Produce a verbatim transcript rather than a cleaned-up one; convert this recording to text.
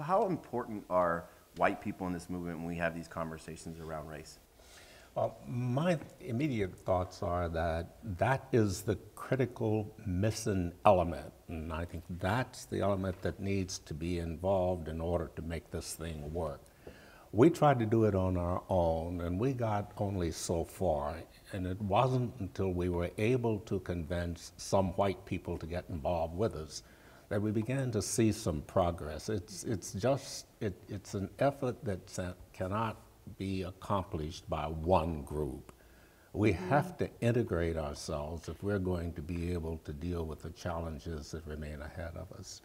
how important are white people in this movement when we have these conversations around race? Well, my immediate thoughts are that that is the critical missing element, and I think that's the element that needs to be involved in order to make this thing work. We tried to do it on our own, and we got only so far, and it wasn't until we were able to convince some white people to get involved with us that we began to see some progress. It's, it's just, it, it's an effort that cannot be accomplished by one group. We mm-hmm. have to integrate ourselves if we're going to be able to deal with the challenges that remain ahead of us.